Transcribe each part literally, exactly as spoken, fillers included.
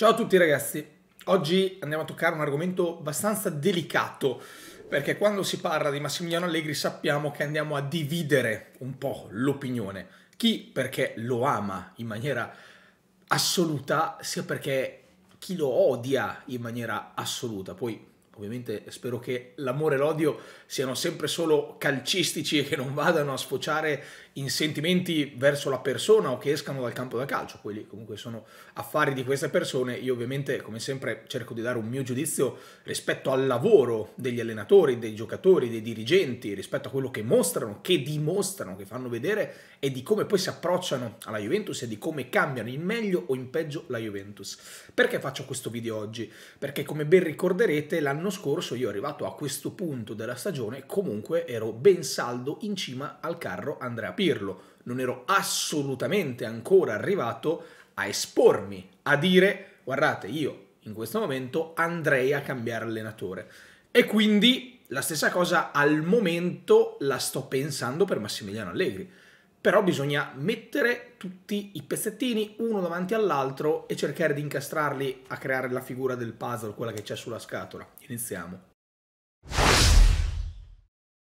Ciao a tutti ragazzi, oggi andiamo a toccare un argomento abbastanza delicato perché quando si parla di Massimiliano Allegri sappiamo che andiamo a dividere un po' l'opinione, chi perché lo ama in maniera assoluta, sia perché chi lo odia in maniera assoluta. Poi ovviamente spero che l'amore e l'odio siano sempre solo calcistici e che non vadano a sfociare in sentimenti verso la persona o che escano dal campo da calcio. Quelli comunque sono affari di queste persone. Io ovviamente, come sempre, cerco di dare un mio giudizio rispetto al lavoro degli allenatori, dei giocatori, dei dirigenti, rispetto a quello che mostrano, che dimostrano, che fanno vedere e di come poi si approcciano alla Juventus e di come cambiano in meglio o in peggio la Juventus. Perché faccio questo video oggi? Perché, come ben ricorderete, l'anno scorso io, arrivato a questo punto della stagione, comunque ero ben saldo in cima al carro Andrea Pirlo. Non ero assolutamente ancora arrivato a espormi, a dire guardate io in questo momento andrei a cambiare allenatore, e quindi la stessa cosa al momento la sto pensando per Massimiliano Allegri. Però bisogna mettere tutti i pezzettini uno davanti all'altro e cercare di incastrarli a creare la figura del puzzle, quella che c'è sulla scatola. Iniziamo.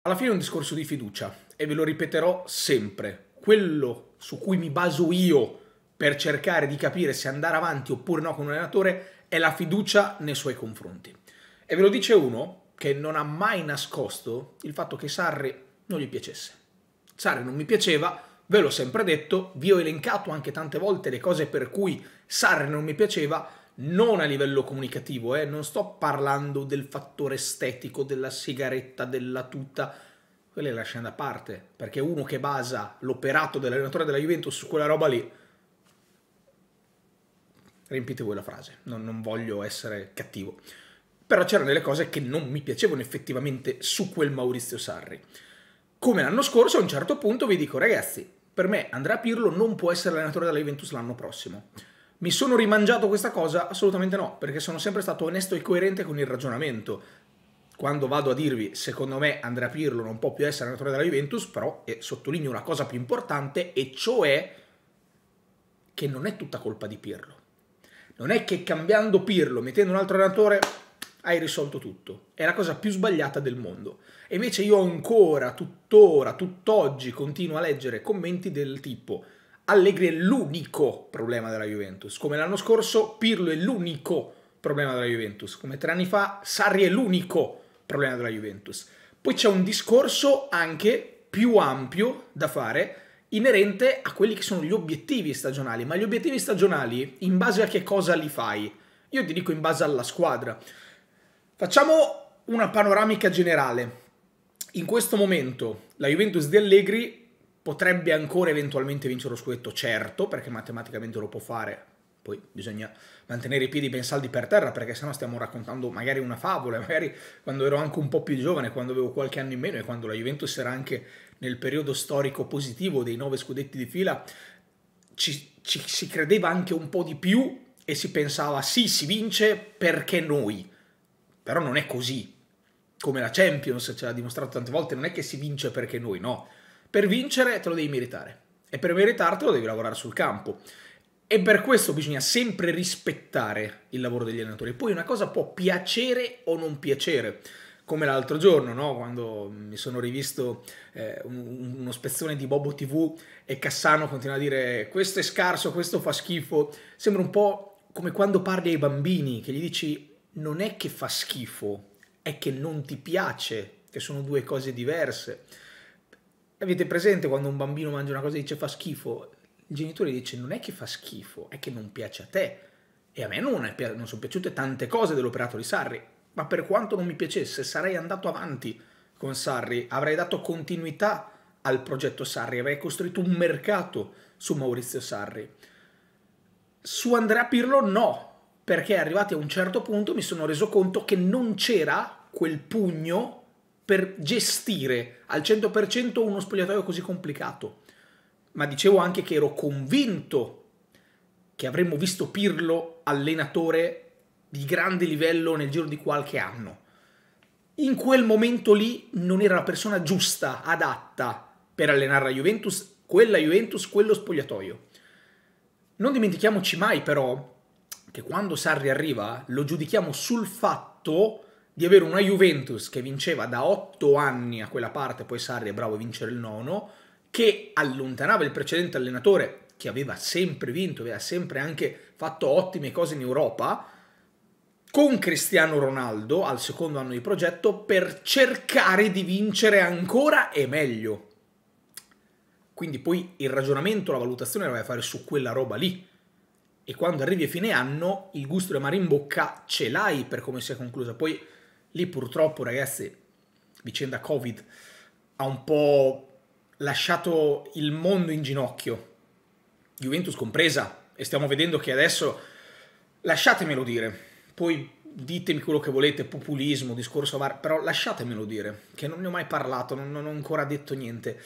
Alla fine è un discorso di fiducia e ve lo ripeterò sempre. Quello su cui mi baso io per cercare di capire se andare avanti oppure no con un allenatore è la fiducia nei suoi confronti. E ve lo dice uno che non ha mai nascosto il fatto che Sarri non gli piacesse. Sarri non mi piaceva, ve l'ho sempre detto, vi ho elencato anche tante volte le cose per cui Sarri non mi piaceva, non a livello comunicativo, eh, non sto parlando del fattore estetico, della sigaretta, della tuta, quella è lasciata da parte, perché uno che basa l'operato dell'allenatore della Juventus su quella roba lì, riempite voi la frase, non, non voglio essere cattivo, però c'erano delle cose che non mi piacevano effettivamente su quel Maurizio Sarri. Come l'anno scorso, a un certo punto vi dico, ragazzi, per me Andrea Pirlo non può essere allenatore della Juventus l'anno prossimo. Mi sono rimangiato questa cosa? Assolutamente no, perché sono sempre stato onesto e coerente con il ragionamento. Quando vado a dirvi, secondo me Andrea Pirlo non può più essere allenatore della Juventus, però e sottolineo la cosa più importante, e cioè che non è tutta colpa di Pirlo. Non è che cambiando Pirlo, mettendo un altro allenatore, hai risolto tutto. È la cosa più sbagliata del mondo. E invece io ancora, tuttora, tutt'oggi, continuo a leggere commenti del tipo Allegri è l'unico problema della Juventus, come l'anno scorso Pirlo è l'unico problema della Juventus, come tre anni fa Sarri è l'unico problema della Juventus. Poi c'è un discorso anche più ampio da fare inerente a quelli che sono gli obiettivi stagionali. Ma gli obiettivi stagionali in base a che cosa li fai? Io ti dico in base alla squadra. Facciamo una panoramica generale. In questo momento la Juventus di Allegri potrebbe ancora eventualmente vincere lo scudetto, certo, perché matematicamente lo può fare. Poi bisogna mantenere i piedi ben saldi per terra, perché sennò stiamo raccontando magari una favola, magari quando ero anche un po' più giovane, quando avevo qualche anno in meno e quando la Juventus era anche nel periodo storico positivo dei nove scudetti di fila, ci, ci si credeva anche un po' di più e si pensava sì, si vince perché noi. Però non è così, come la Champions ce l'ha dimostrato tante volte, non è che si vince perché noi, no. Per vincere te lo devi meritare e per meritartelo devi lavorare sul campo e per questo bisogna sempre rispettare il lavoro degli allenatori. Poi una cosa può piacere o non piacere, come l'altro giorno, no? Quando mi sono rivisto eh, un, uno spezzone di Bobo tivù e Cassano continua a dire questo è scarso, questo fa schifo, sembra un po' come quando parli ai bambini che gli dici non è che fa schifo, è che non ti piace, che sono due cose diverse. Avete presente quando un bambino mangia una cosa e dice fa schifo? Il genitore dice non è che fa schifo, è che non piace a te. E a me non, è, non sono piaciute tante cose dell'operato di Sarri, ma per quanto non mi piacesse sarei andato avanti con Sarri, avrei dato continuità al progetto Sarri, avrei costruito un mercato su Maurizio Sarri. Su Andrea Pirlo no, perché arrivati a un certo punto mi sono reso conto che non c'era quel pugno per gestire al cento per cento uno spogliatoio così complicato. Ma dicevo anche che ero convinto che avremmo visto Pirlo allenatore di grande livello nel giro di qualche anno. In quel momento lì non era la persona giusta, adatta per allenare la Juventus, quella Juventus, quello spogliatoio. Non dimentichiamoci mai però che quando Sarri arriva lo giudichiamo sul fatto di avere una Juventus che vinceva da otto anni a quella parte, poi Sarri è bravo a vincere il nono, che allontanava il precedente allenatore che aveva sempre vinto, aveva sempre anche fatto ottime cose in Europa, con Cristiano Ronaldo al secondo anno di progetto per cercare di vincere ancora e meglio. Quindi poi il ragionamento, la valutazione la vai a fare su quella roba lì. E quando arrivi a fine anno, il gusto di amare in bocca ce l'hai per come si è conclusa. Poi lì purtroppo, ragazzi, vicenda Covid ha un po' lasciato il mondo in ginocchio, Juventus compresa, e stiamo vedendo che adesso, lasciatemelo dire, poi ditemi quello che volete, populismo, discorso var, però lasciatemelo dire, che non ne ho mai parlato, non, non ho ancora detto niente,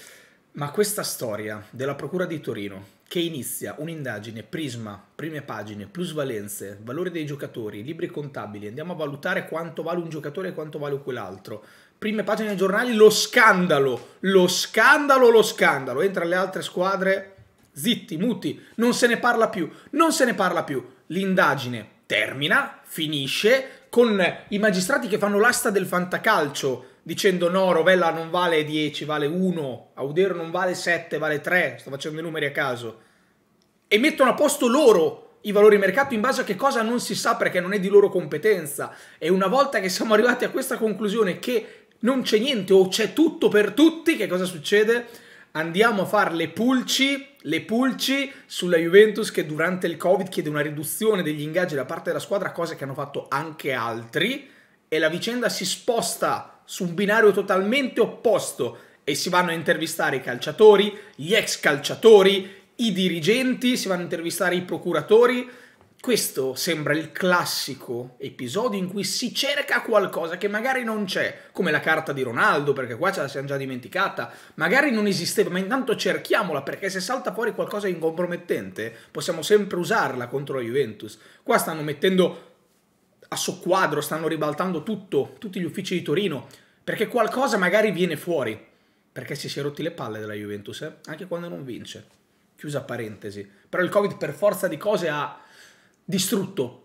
ma questa storia della Procura di Torino, che inizia un'indagine, Prisma, prime pagine, plusvalenze, valore dei giocatori, libri contabili, andiamo a valutare quanto vale un giocatore e quanto vale quell'altro, prime pagine dei giornali, lo scandalo, lo scandalo, lo scandalo, entra le altre squadre, zitti, muti, non se ne parla più, non se ne parla più, l'indagine termina, finisce, con i magistrati che fanno l'asta del fantacalcio, dicendo no, Rovella non vale dieci, vale uno, Audero non vale sette, vale tre, sto facendo i numeri a caso, e mettono a posto loro i valori mercato in base a che cosa non si sa perché non è di loro competenza, e una volta che siamo arrivati a questa conclusione che non c'è niente o c'è tutto per tutti, che cosa succede? Andiamo a fare le pulci, le pulci sulla Juventus che durante il Covid chiede una riduzione degli ingaggi da parte della squadra, cosa che hanno fatto anche altri, e la vicenda si sposta su un binario totalmente opposto e si vanno a intervistare i calciatori, gli ex calciatori, i dirigenti, si vanno a intervistare i procuratori. Questo sembra il classico episodio in cui si cerca qualcosa che magari non c'è, come la carta di Ronaldo, perché qua ce la siamo già dimenticata, magari non esisteva, ma intanto cerchiamola, perché se salta fuori qualcosa di incompromettente possiamo sempre usarla contro la Juventus. Qua stanno mettendo a soqquadro, stanno ribaltando tutto, tutti gli uffici di Torino, perché qualcosa magari viene fuori, perché si si è rotti le palle della Juventus, eh? Anche quando non vince, chiusa parentesi, però il Covid per forza di cose ha distrutto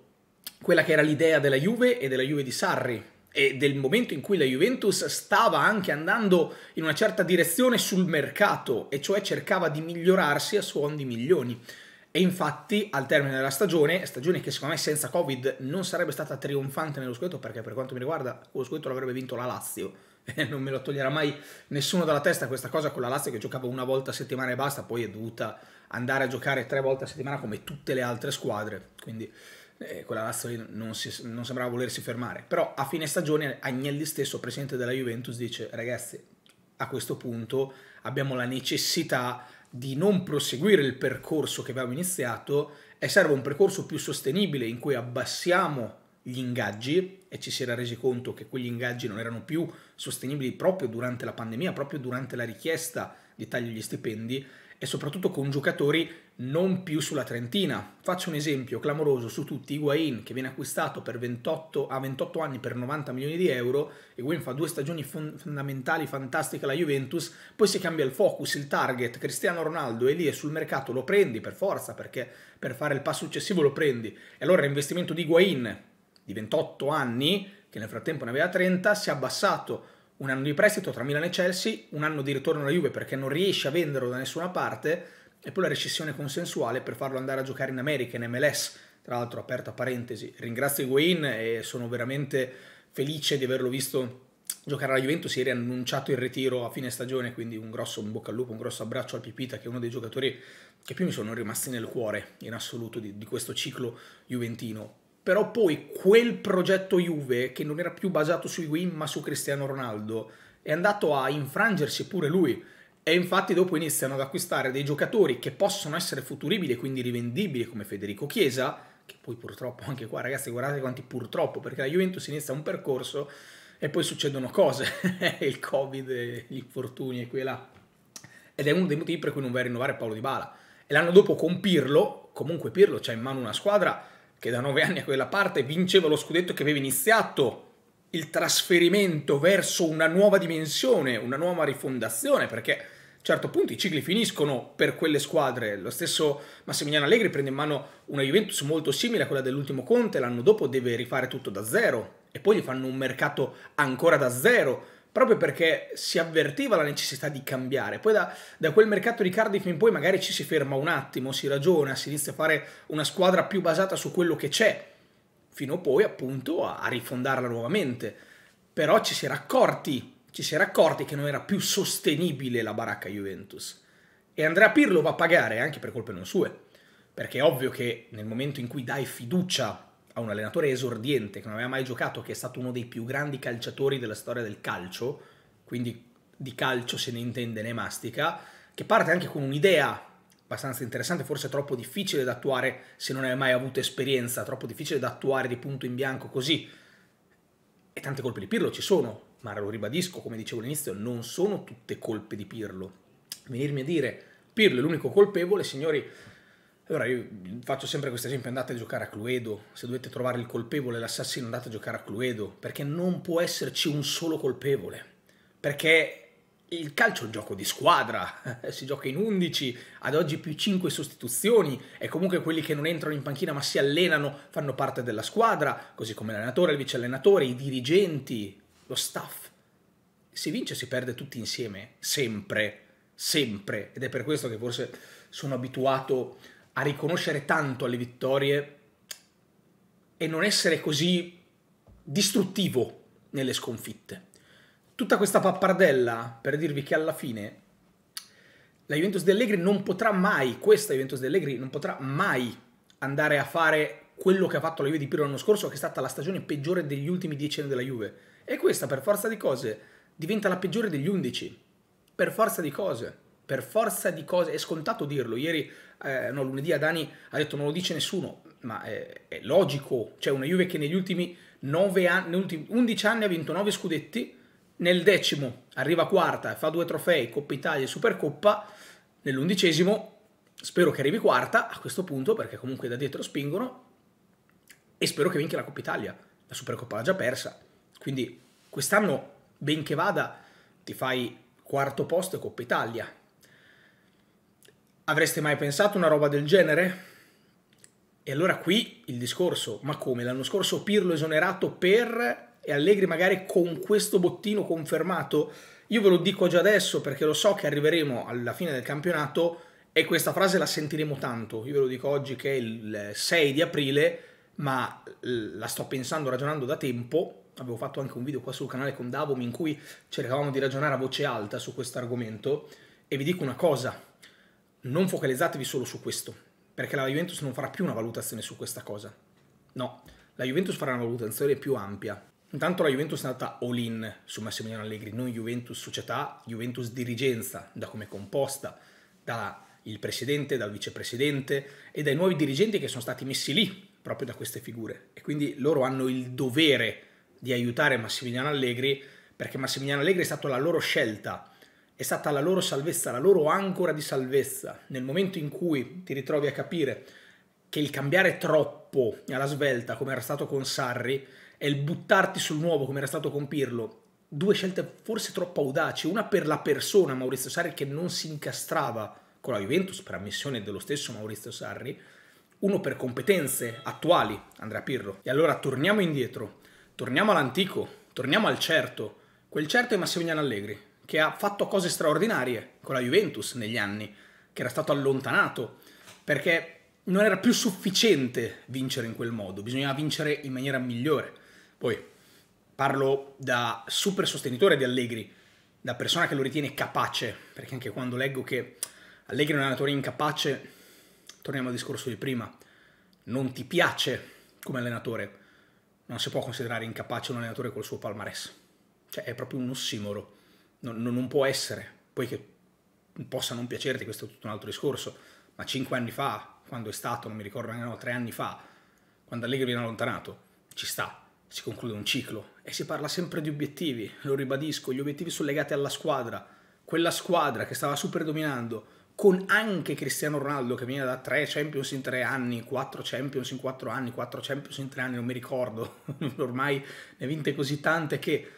quella che era l'idea della Juve e della Juve di Sarri, e del momento in cui la Juventus stava anche andando in una certa direzione sul mercato, e cioè cercava di migliorarsi a suon di milioni. E infatti al termine della stagione, stagione che secondo me senza Covid non sarebbe stata trionfante nello scudetto, perché per quanto mi riguarda lo scudetto l'avrebbe vinto la Lazio, e non me lo toglierà mai nessuno dalla testa questa cosa, con la Lazio che giocava una volta a settimana e basta, poi è dovuta andare a giocare tre volte a settimana come tutte le altre squadre, quindi eh, quella Lazio lì non, si, non sembrava volersi fermare. Però a fine stagione Agnelli stesso, presidente della Juventus, dice ragazzi a questo punto abbiamo la necessità di non proseguire il percorso che abbiamo iniziato e serve un percorso più sostenibile in cui abbassiamo gli ingaggi, e ci si era resi conto che quegli ingaggi non erano più sostenibili proprio durante la pandemia, proprio durante la richiesta di taglio agli stipendi, e soprattutto con giocatori non più sulla trentina. Faccio un esempio clamoroso su tutti, Higuain che viene acquistato per ventotto, a ventotto anni per novanta milioni di euro, Higuain fa due stagioni fondamentali, fantastiche alla Juventus, poi si cambia il focus, il target, Cristiano Ronaldo è lì e sul mercato lo prendi per forza, perché per fare il passo successivo lo prendi, e allora l'investimento di Higuain di ventotto anni, che nel frattempo ne aveva trenta, si è abbassato un anno di prestito tra Milan e Chelsea, un anno di ritorno alla Juve perché non riesce a venderlo da nessuna parte, e poi la rescissione consensuale per farlo andare a giocare in America, in M L S, tra l'altro aperta parentesi, ringrazio Higuain e sono veramente felice di averlo visto giocare alla Juventus, ieri ha annunciato il retiro a fine stagione, quindi un grosso in bocca al lupo, un grosso abbraccio al Pipita, che è uno dei giocatori che più mi sono rimasti nel cuore in assoluto di, di questo ciclo juventino. Però poi quel progetto Juve, che non era più basato su Higuain ma su Cristiano Ronaldo, è andato a infrangersi pure lui, e infatti dopo iniziano ad acquistare dei giocatori che possono essere futuribili e quindi rivendibili, come Federico Chiesa, che poi purtroppo anche qua ragazzi guardate quanti purtroppo, perché la Juventus inizia un percorso e poi succedono cose, il Covid, gli infortuni e qui e là, ed è uno dei motivi per cui non va a rinnovare Paolo Di Bala, e l'anno dopo con Pirlo, comunque Pirlo c'ha in mano una squadra che da nove anni a quella parte vinceva lo scudetto, che aveva iniziato il trasferimento verso una nuova dimensione, una nuova rifondazione, perché certo punto i cicli finiscono per quelle squadre. Lo stesso Massimiliano Allegri prende in mano una Juventus molto simile a quella dell'ultimo Conte, l'anno dopo deve rifare tutto da zero e poi gli fanno un mercato ancora da zero, proprio perché si avvertiva la necessità di cambiare. Poi da, da quel mercato di Cardiff in poi magari ci si ferma un attimo, si ragiona, si inizia a fare una squadra più basata su quello che c'è, fino poi appunto a, a rifondarla nuovamente. Però ci si era accorti Ci si era accorti che non era più sostenibile la baracca Juventus. E Andrea Pirlo va a pagare anche per colpe non sue. Perché è ovvio che nel momento in cui dai fiducia a un allenatore esordiente, che non aveva mai giocato, che è stato uno dei più grandi calciatori della storia del calcio, quindi di calcio se ne intende, ne mastica, che parte anche con un'idea abbastanza interessante, forse troppo difficile da attuare se non hai mai avuto esperienza, troppo difficile da attuare di punto in bianco così. E tante colpe di Pirlo ci sono. Ma lo ribadisco, come dicevo all'inizio, non sono tutte colpe di Pirlo. Venirmi a dire Pirlo è l'unico colpevole, signori, allora io faccio sempre questo esempio, andate a giocare a Cluedo, se dovete trovare il colpevole, l'assassino, andate a giocare a Cluedo, perché non può esserci un solo colpevole, perché il calcio è un gioco di squadra, si gioca in undici, ad oggi più cinque sostituzioni, e comunque quelli che non entrano in panchina ma si allenano fanno parte della squadra, così come l'allenatore, il vice allenatore, i dirigenti, lo staff. Si vince e si perde tutti insieme, sempre, sempre, ed è per questo che forse sono abituato a riconoscere tanto alle vittorie e non essere così distruttivo nelle sconfitte. Tutta questa pappardella per dirvi che alla fine la Juventus di Allegri non potrà mai, questa Juventus di Allegri non potrà mai andare a fare quello che ha fatto la Juve di Pirlo l'anno scorso, che è stata la stagione peggiore degli ultimi dieci anni della Juve. E questa, per forza di cose, diventa la peggiore degli undici. Per forza di cose. Per forza di cose. È scontato dirlo. Ieri, eh, no, lunedì Adani ha detto non lo dice nessuno, ma è, è logico. C'è una Juve che negli ultimi nove anni, negli ultimi undici anni ha vinto nove scudetti, nel decimo arriva quarta e fa due trofei, Coppa Italia e Supercoppa, nell'undicesimo spero che arrivi quarta a questo punto, perché comunque da dietro spingono, e spero che vinca la Coppa Italia. La Supercoppa l'ha già persa. Quindi quest'anno, ben che vada, ti fai quarto posto e Coppa Italia. Avreste mai pensato una roba del genere? E allora qui il discorso, ma come? L'anno scorso Pirlo esonerato per, e Allegri magari con questo bottino confermato? Io ve lo dico già adesso perché lo so che arriveremo alla fine del campionato e questa frase la sentiremo tanto. Io ve lo dico oggi che è il sei di aprile, ma la sto pensando, ragionando da tempo. Avevo fatto anche un video qua sul canale con Davom in cui cercavamo di ragionare a voce alta su questo argomento, e vi dico una cosa, non focalizzatevi solo su questo, perché la Juventus non farà più una valutazione su questa cosa. No, la Juventus farà una valutazione più ampia. Intanto la Juventus è andata all-in su Massimiliano Allegri, non Juventus società, Juventus dirigenza, da come è composta, dal presidente, dal vicepresidente e dai nuovi dirigenti che sono stati messi lì proprio da queste figure, e quindi loro hanno il dovere di aiutare Massimiliano Allegri, perché Massimiliano Allegri è stata la loro scelta, è stata la loro salvezza, la loro ancora di salvezza. Nel momento in cui ti ritrovi a capire che il cambiare troppo alla svelta, come era stato con Sarri, e il buttarti sul nuovo, come era stato con Pirlo, due scelte forse troppo audaci, una per la persona Maurizio Sarri, che non si incastrava con la Juventus, per ammissione dello stesso Maurizio Sarri, uno per competenze attuali, Andrea Pirlo. E allora torniamo indietro. Torniamo all'antico, torniamo al certo. Quel certo è Massimiliano Allegri, che ha fatto cose straordinarie con la Juventus negli anni, che era stato allontanato, perché non era più sufficiente vincere in quel modo, bisognava vincere in maniera migliore. Poi parlo da super sostenitore di Allegri, da persona che lo ritiene capace, perché anche quando leggo che Allegri è un allenatore incapace, torniamo al discorso di prima, non ti piace come allenatore, non si può considerare incapace un allenatore col suo palmarès. Cioè è proprio un ossimoro. Non, non, non può essere. Poi che possa non piacerti, questo è tutto un altro discorso. Ma cinque anni fa, quando è stato, non mi ricordo, no, tre anni fa, quando Allegri viene allontanato, ci sta, si conclude un ciclo. E si parla sempre di obiettivi, lo ribadisco, gli obiettivi sono legati alla squadra. Quella squadra che stava super dominando, con anche Cristiano Ronaldo che viene da tre Champions in tre anni, quattro Champions in quattro anni, quattro Champions in tre anni, non mi ricordo, ormai ne ha vinte così tante che...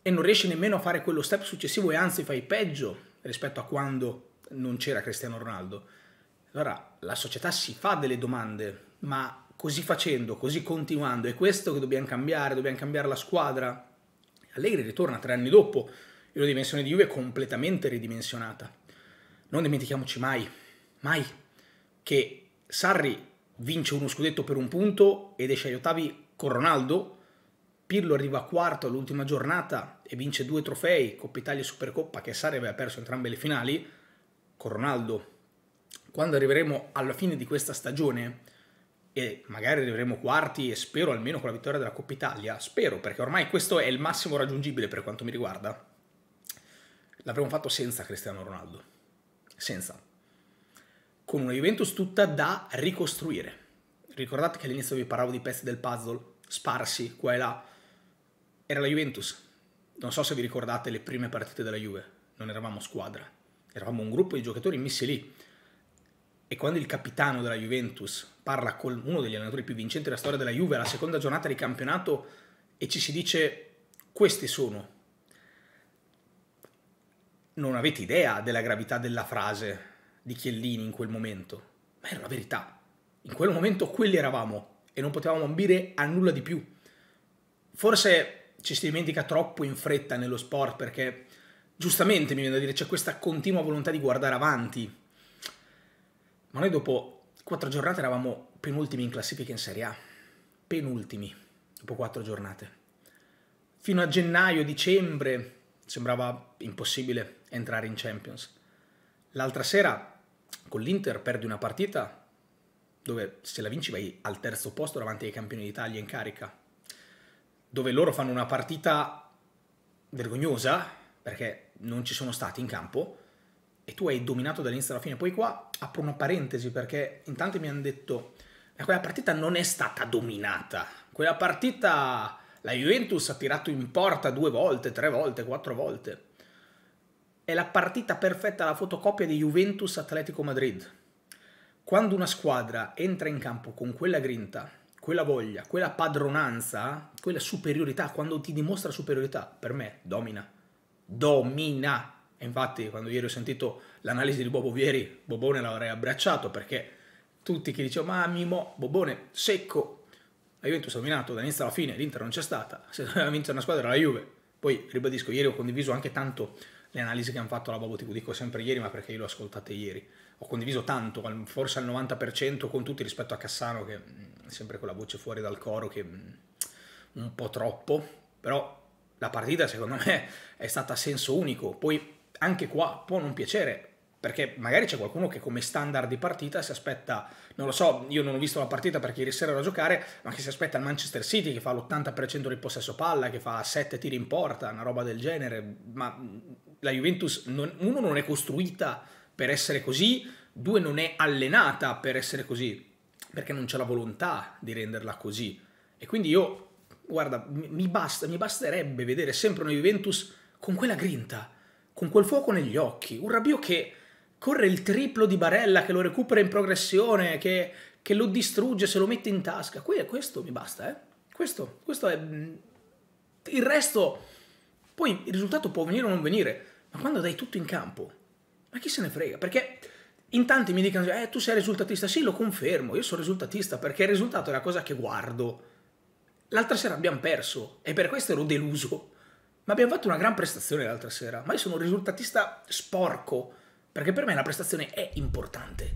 e non riesce nemmeno a fare quello step successivo e anzi fai peggio, rispetto a quando non c'era Cristiano Ronaldo. Allora la società si fa delle domande, ma così facendo, così continuando, è questo che dobbiamo cambiare, dobbiamo cambiare la squadra? Allegri ritorna tre anni dopo e la dimensione di Juve è completamente ridimensionata. Non dimentichiamoci mai, mai, che Sarri vince uno scudetto per un punto ed esce agli ottavi con Ronaldo, Pirlo arriva quarto all'ultima giornata e vince due trofei, Coppa Italia e Supercoppa, che Sarri aveva perso entrambe le finali, con Ronaldo. Quando arriveremo alla fine di questa stagione, e magari arriveremo quarti e spero almeno con la vittoria della Coppa Italia, spero, perché ormai questo è il massimo raggiungibile per quanto mi riguarda, l'avremmo fatto senza Cristiano Ronaldo, senza, con una Juventus tutta da ricostruire. Ricordate che all'inizio vi parlavo di pezzi del puzzle sparsi qua e là, era la Juventus, non so se vi ricordate le prime partite della Juve, non eravamo squadra, eravamo un gruppo di giocatori messi lì. E quando il capitano della Juventus parla con uno degli allenatori più vincenti della storia della Juve alla seconda giornata di campionato e ci si dice questi sono, non avete idea della gravità della frase di Chiellini in quel momento, ma era la verità, in quel momento quelli eravamo e non potevamo ambire a nulla di più. Forse ci si dimentica troppo in fretta nello sport, perché giustamente mi viene da dire c'è questa continua volontà di guardare avanti. Ma noi dopo quattro giornate eravamo penultimi in classifica in Serie A, penultimi dopo quattro giornate. Fino a gennaio, dicembre sembrava impossibile entrare in Champions. L'altra sera con l'Inter perdi una partita dove se la vinci vai al terzo posto davanti ai campioni d'Italia in carica, dove loro fanno una partita vergognosa perché non ci sono stati in campo, e tu hai dominato dall'inizio alla fine. Poi qua apro una parentesi, perché in tanti mi hanno detto ma quella partita non è stata dominata, quella partita la Juventus ha tirato in porta due volte, tre volte, quattro volte. È la partita perfetta, la fotocopia di Juventus-Atletico Madrid. Quando una squadra entra in campo con quella grinta, quella voglia, quella padronanza, quella superiorità, quando ti dimostra superiorità, per me domina, domina. E infatti quando ieri ho sentito l'analisi di Bobo Vieri, Bobone l'avrei abbracciato, perché tutti che dicevano ma Mimo, Bobone secco, la Juventus ha dominato dall'inizio alla fine, l'Inter non c'è stata, se doveva vincere una squadra era la Juve. Poi ribadisco, ieri ho condiviso anche tanto le analisi che hanno fatto la Bobo T V, dico sempre ieri ma perché io le ho ascoltate ieri, ho condiviso tanto, forse al novanta per cento con tutti rispetto a Cassano che è sempre con la voce fuori dal coro, che un po' troppo, però la partita secondo me è stata a senso unico. Poi anche qua può non piacere, perché magari c'è qualcuno che come standard di partita si aspetta, non lo so, io non ho visto la partita perché ieri sera ero a giocare, ma che si aspetta il Manchester City che fa l'ottanta per cento di possesso palla, che fa sette tiri in porta, una roba del genere. Ma la Juventus non, uno non è costruita per essere così, due non è allenata per essere così, perché non c'è la volontà di renderla così. E quindi io, guarda, mi, basta, mi basterebbe vedere sempre una Juventus con quella grinta, con quel fuoco negli occhi, un Rabiot che corre il triplo di Barella, che lo recupera in progressione, che, che lo distrugge, se lo mette in tasca. Que questo mi basta, eh? Questo, questo è... Il resto... Poi il risultato può venire o non venire, ma quando dai tutto in campo, ma chi se ne frega? Perché in tanti mi dicono, eh, tu sei risultatista. Sì, lo confermo, io sono risultatista, perché il risultato è la cosa che guardo. L'altra sera abbiamo perso, e per questo ero deluso. Ma abbiamo fatto una gran prestazione l'altra sera, ma io sono un risultatista sporco, perché per me la prestazione è importante,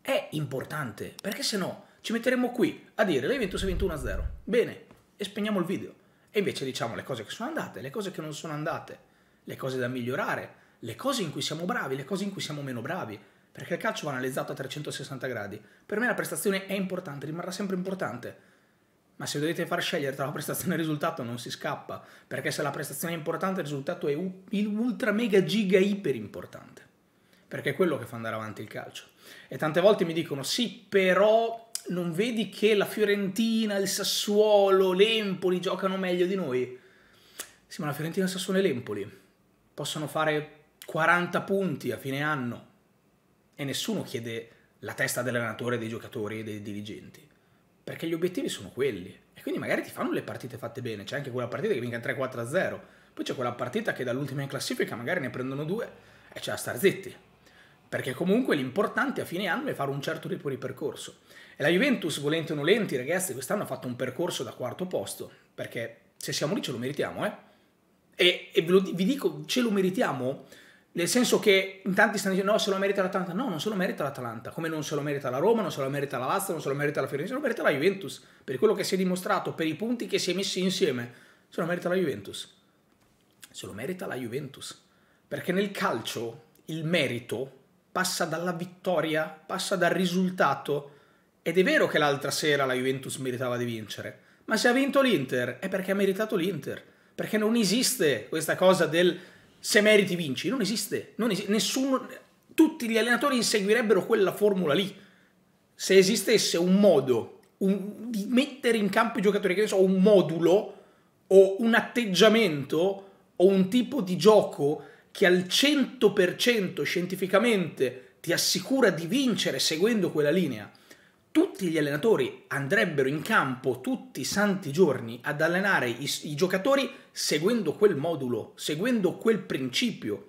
è importante, perché se no ci metteremmo qui a dire la Juventus è ventuno a zero, bene, e spegniamo il video, e invece diciamo le cose che sono andate, le cose che non sono andate, le cose da migliorare, le cose in cui siamo bravi, le cose in cui siamo meno bravi, perché il calcio va analizzato a trecentosessanta gradi, per me la prestazione è importante, rimarrà sempre importante. Ma se dovete far scegliere tra la prestazione e il risultato non si scappa, perché se la prestazione è importante il risultato è ultra mega giga iper importante, perché è quello che fa andare avanti il calcio. E tante volte mi dicono sì, però non vedi che la Fiorentina, il Sassuolo, l'Empoli giocano meglio di noi? Sì, ma la Fiorentina, il Sassuolo e l'Empoli possono fare quaranta punti a fine anno e nessuno chiede la testa dell'allenatore, dei giocatori e dei dirigenti, perché gli obiettivi sono quelli, e quindi magari ti fanno le partite fatte bene, c'è anche quella partita che vinca tre quattro a zero, poi c'è quella partita che dall'ultima in classifica magari ne prendono due e c'è da star zitti, perché comunque l'importante a fine anno è fare un certo tipo di percorso. E la Juventus, volenti o nolenti, ragazzi, quest'anno ha fatto un percorso da quarto posto, perché se siamo lì ce lo meritiamo, eh? E, e ve lo, vi dico, ce lo meritiamo, nel senso che in tanti stanno dicendo no, se lo merita l'Atalanta. No, non se lo merita l'Atalanta, come non se lo merita la Roma, non se lo merita la Lazio, non se lo merita la Fiorentina, se lo merita la Juventus, per quello che si è dimostrato, per i punti che si è messi insieme, se lo merita la Juventus. Se lo merita la Juventus, perché nel calcio il merito passa dalla vittoria, passa dal risultato. Ed è vero che l'altra sera la Juventus meritava di vincere, ma se ha vinto l'Inter è perché ha meritato l'Inter, perché non esiste questa cosa del se meriti vinci, non esiste, non esiste. Nessuno, tutti gli allenatori inseguirebbero quella formula lì. Se esistesse un modo un, di mettere in campo i giocatori, che ne so, un modulo o un atteggiamento o un tipo di gioco che al cento per cento scientificamente ti assicura di vincere seguendo quella linea, tutti gli allenatori andrebbero in campo tutti i santi giorni ad allenare i, i giocatori seguendo quel modulo, seguendo quel principio.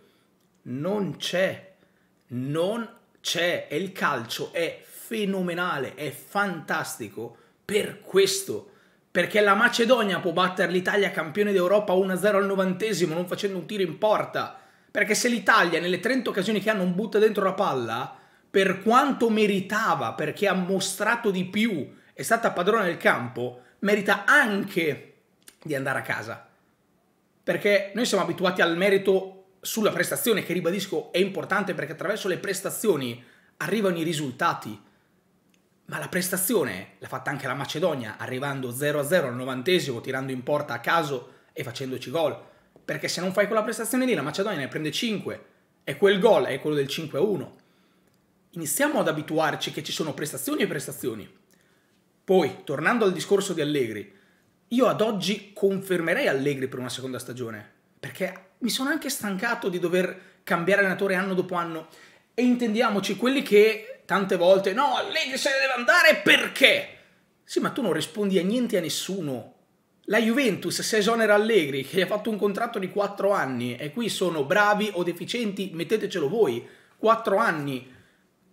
Non c'è, non c'è. E il calcio è fenomenale, è fantastico per questo. Perché la Macedonia può battere l'Italia campione d'Europa uno a zero al novantesimo non facendo un tiro in porta. Perché se l'Italia nelle trenta occasioni che ha non butta dentro la palla, per quanto meritava, perché ha mostrato di più, è stata padrona del campo, merita anche di andare a casa. Perché noi siamo abituati al merito sulla prestazione, che ribadisco è importante perché attraverso le prestazioni arrivano i risultati. Ma la prestazione l'ha fatta anche la Macedonia, arrivando zero a zero al novantesimo, tirando in porta a caso e facendoci gol. Perché se non fai quella prestazione lì, la Macedonia ne prende cinque. E quel gol è quello del cinque a uno. Iniziamo ad abituarci che ci sono prestazioni e prestazioni. Poi, tornando al discorso di Allegri, io ad oggi confermerei Allegri per una seconda stagione. Perché mi sono anche stancato di dover cambiare allenatore anno dopo anno. E intendiamoci, quelli che tante volte, no, Allegri se ne deve andare perché? Sì, ma tu non rispondi a niente a nessuno. La Juventus, se esonera Allegri, che gli ha fatto un contratto di quattro anni, e qui sono bravi o deficienti, mettetecelo voi, quattro anni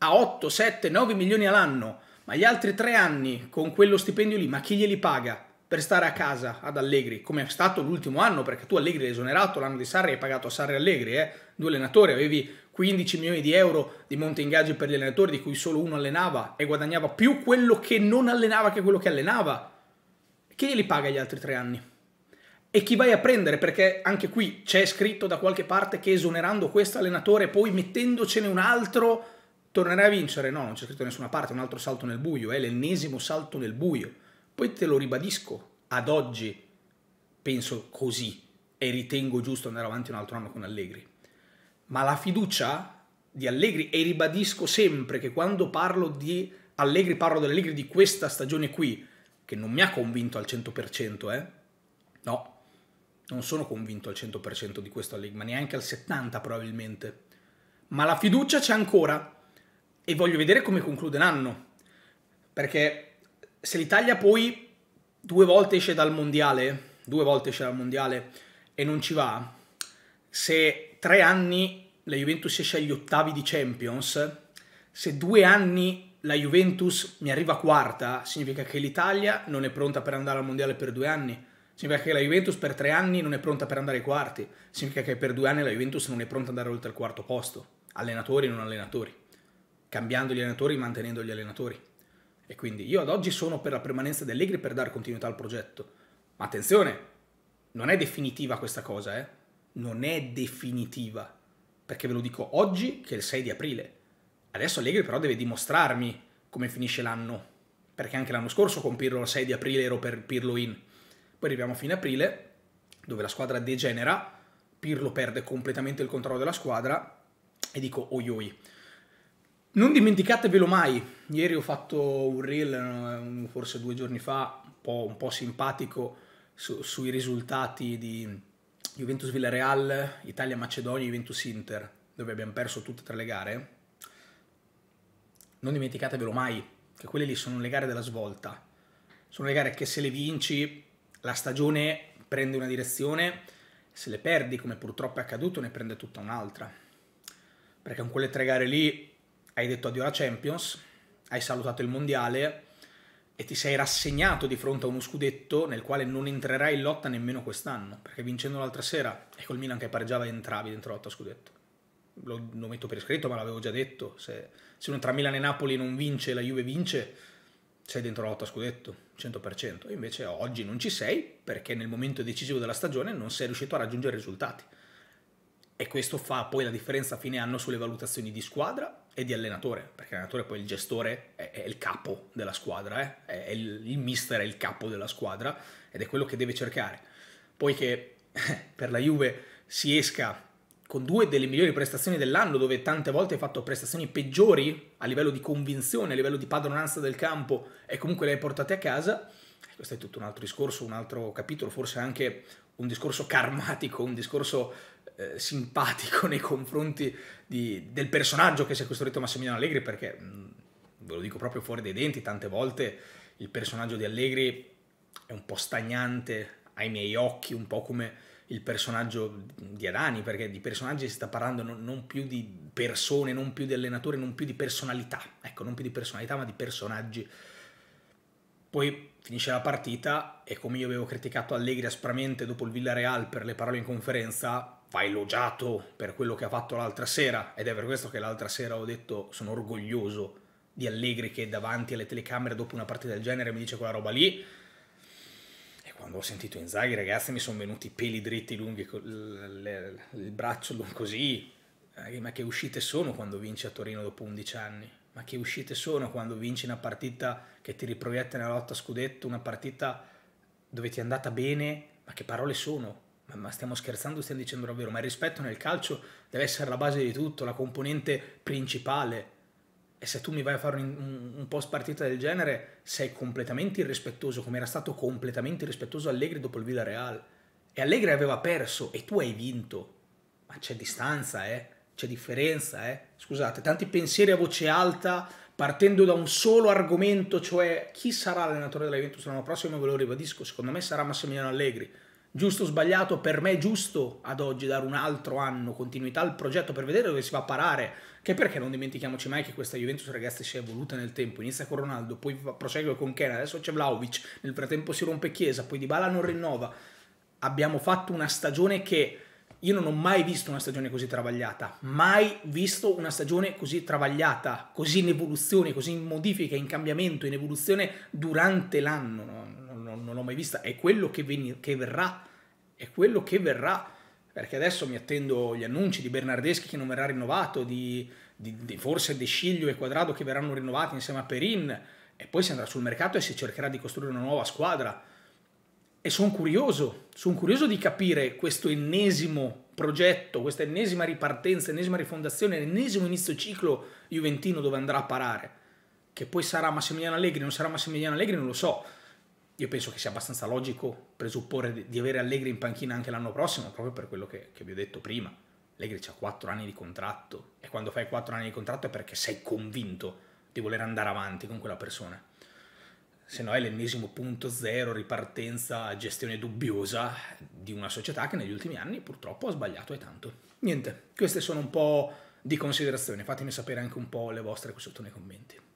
a otto, sette, nove milioni all'anno, ma gli altri tre anni con quello stipendio lì, ma chi glieli paga per stare a casa ad Allegri? Come è stato l'ultimo anno, perché tu Allegri l'hai esonerato, l'anno di Sarri hai pagato a Sarri Allegri, eh? Due allenatori, avevi quindici milioni di euro di monte ingaggi per gli allenatori, di cui solo uno allenava e guadagnava più quello che non allenava che quello che allenava. Chi glieli paga gli altri tre anni? E chi vai a prendere? Perché anche qui c'è scritto da qualche parte che esonerando questo allenatore poi mettendocene un altro tornerai a vincere. No, non c'è scritto da nessuna parte, è un altro salto nel buio, è l'ennesimo salto nel buio. Poi te lo ribadisco, ad oggi penso così e ritengo giusto andare avanti un altro anno con Allegri. Ma la fiducia di Allegri, e ribadisco sempre che quando parlo di Allegri parlo dell'Allegri di questa stagione qui, che non mi ha convinto al cento per cento, eh? No, non sono convinto al cento per cento di questo Allegri, ma neanche al settanta per cento probabilmente. Ma la fiducia c'è ancora e voglio vedere come conclude l'anno, perché se l'Italia poi due volte esce dal mondiale, due volte esce dal mondiale e non ci va, se tre anni la Juventus esce agli ottavi di Champions, se due anni la Juventus mi arriva quarta, significa che l'Italia non è pronta per andare al mondiale per due anni, significa che la Juventus per tre anni non è pronta per andare ai quarti, significa che per due anni la Juventus non è pronta ad andare oltre al quarto posto, allenatori e non allenatori, cambiando gli allenatori, mantenendo gli allenatori. E quindi io ad oggi sono per la permanenza di Allegri per dare continuità al progetto, ma attenzione, non è definitiva questa cosa, eh? Non è definitiva, perché ve lo dico oggi che è il sei di aprile. Adesso Allegri però deve dimostrarmi come finisce l'anno, perché anche l'anno scorso con Pirlo il sei di aprile ero per Pirlo in, poi arriviamo a fine aprile dove la squadra degenera, Pirlo perde completamente il controllo della squadra e dico oi oi. Non dimenticatevelo mai, ieri ho fatto un reel forse due giorni fa un po', un po' simpatico su, sui risultati di Juventus Villarreal, Italia Macedonia, Juventus Inter, dove abbiamo perso tutte e tre le gare. Non dimenticatevelo mai che quelle lì sono le gare della svolta, sono le gare che se le vinci la stagione prende una direzione, se le perdi, come purtroppo è accaduto, ne prende tutta un'altra. perché con quelle tre gare lì hai detto addio alla Champions, hai salutato il Mondiale e ti sei rassegnato di fronte a uno scudetto nel quale non entrerai in lotta nemmeno quest'anno, perché vincendo l'altra sera e col Milan che pareggiava entravi dentro la lotta scudetto. Lo, lo metto per iscritto, ma l'avevo già detto, se, se uno tra Milan e Napoli non vince e la Juve vince, sei dentro la lotta scudetto, cento per cento. E invece oggi non ci sei, perché nel momento decisivo della stagione non sei riuscito a raggiungere risultati. E questo fa poi la differenza a fine anno sulle valutazioni di squadra e di allenatore, perché l'allenatore poi il gestore è, è il capo della squadra, eh? è il, il mister è il capo della squadra ed è quello che deve cercare. Poi che per la Juve si esca con due delle migliori prestazioni dell'anno, dove tante volte hai fatto prestazioni peggiori a livello di convinzione, a livello di padronanza del campo, e comunque le hai portate a casa, questo è tutto un altro discorso, un altro capitolo, forse anche un discorso karmatico, un discorso simpatico nei confronti di, del personaggio che si è costruito Massimiliano Allegri, perché ve lo dico proprio fuori dai denti, tante volte il personaggio di Allegri è un po' stagnante ai miei occhi, un po' come il personaggio di Adani, perché di personaggi si sta parlando non, non più di persone, non più di allenatori, non più di personalità, ecco, non più di personalità ma di personaggi. Poi finisce la partita e, come io avevo criticato Allegri aspramente dopo il Villarreal per le parole in conferenza, va elogiato per quello che ha fatto l'altra sera, ed è per questo che l'altra sera ho detto sono orgoglioso di Allegri che davanti alle telecamere dopo una partita del genere mi dice quella roba lì. E quando ho sentito Inzaghi, ragazzi, mi sono venuti i peli dritti, lunghi, il braccio così, ma che uscite sono quando vinci a Torino dopo undici anni, ma che uscite sono quando vinci una partita che ti riproietta nella lotta scudetto, una partita dove ti è andata bene, ma che parole sono? Ma stiamo scherzando, stiamo dicendo davvero, ma il rispetto nel calcio deve essere la base di tutto, la componente principale, e se tu mi vai a fare un, un post partita del genere sei completamente irrispettoso, come era stato completamente irrispettoso Allegri dopo il Villarreal, e Allegri aveva perso e tu hai vinto, ma c'è distanza, eh? C'è differenza, eh? Scusate, tanti pensieri a voce alta partendo da un solo argomento, cioè chi sarà l'allenatore della Juventus l'anno prossimo, ve lo ribadisco, secondo me sarà Massimiliano Allegri. Giusto o sbagliato, per me è giusto ad oggi dare un altro anno, continuità al progetto per vedere dove si va a parare, che perché non dimentichiamoci mai che questa Juventus, ragazzi, si è evoluta nel tempo, inizia con Ronaldo, poi prosegue con Ken, adesso c'è Vlahovic, nel frattempo si rompe Chiesa, poi Di Bala non rinnova, abbiamo fatto una stagione che io non ho mai visto una stagione così travagliata, mai visto una stagione così travagliata, così in evoluzione, così in modifica, in cambiamento, in evoluzione durante l'anno, no? Non l'ho mai vista, è quello che, che verrà, è quello che verrà, perché adesso mi attendo gli annunci di Bernardeschi che non verrà rinnovato, di, di, di forse De Sciglio e Quadrado che verranno rinnovati insieme a Perin, e poi si andrà sul mercato e si cercherà di costruire una nuova squadra, e sono curioso, sono curioso di capire questo ennesimo progetto, questa ennesima ripartenza, ennesima rifondazione, ennesimo inizio ciclo juventino dove andrà a parare, che poi sarà Massimiliano Allegri, non sarà Massimiliano Allegri, non lo so. Io penso che sia abbastanza logico presupporre di avere Allegri in panchina anche l'anno prossimo, proprio per quello che, che vi ho detto prima. Allegri ha quattro anni di contratto, e quando fai quattro anni di contratto è perché sei convinto di voler andare avanti con quella persona. Se no è l'ennesimo punto zero, ripartenza, gestione dubbiosa di una società che negli ultimi anni purtroppo ha sbagliato e tanto. Niente, queste sono un po' di considerazioni, fatemi sapere anche un po' le vostre qui sotto nei commenti.